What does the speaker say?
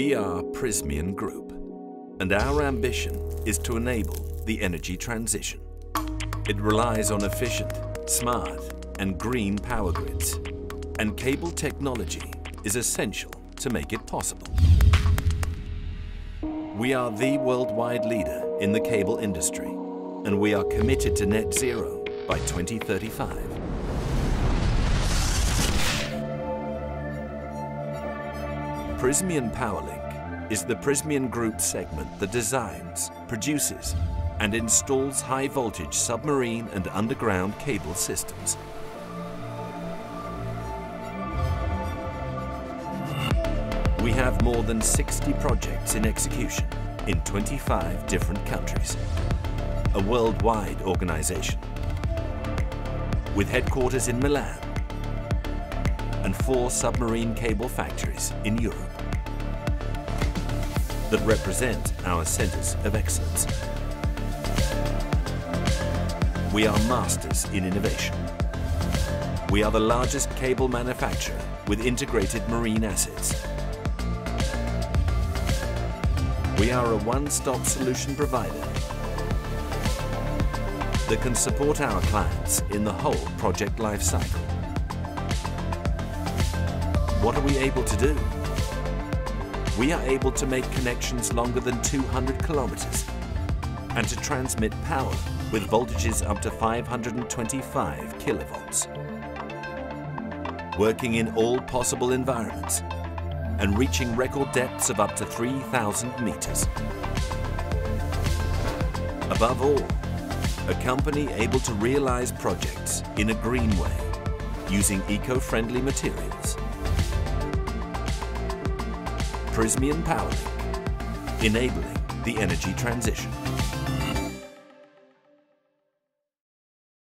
We are Prysmian Group, and our ambition is to enable the energy transition. It relies on efficient, smart, and green power grids, and cable technology is essential to make it possible. We are the worldwide leader in the cable industry, and we are committed to net zero by 2035. Prysmian PowerLink is the Prysmian Group segment that designs, produces, and installs high-voltage submarine and underground cable systems. We have more than 60 projects in execution in 25 different countries. A worldwide organization with headquarters in Milan, and 4 submarine cable factories in Europe that represent our centers of excellence. We are masters in innovation. We are the largest cable manufacturer with integrated marine assets. We are a one-stop solution provider that can support our clients in the whole project lifecycle. What are we able to do? We are able to make connections longer than 200 kilometers and to transmit power with voltages up to 525 kilovolts, working in all possible environments and reaching record depths of up to 3,000 meters. Above all, a company able to realize projects in a green way using eco-friendly materials. Prysmian PowerLink, enabling the energy transition.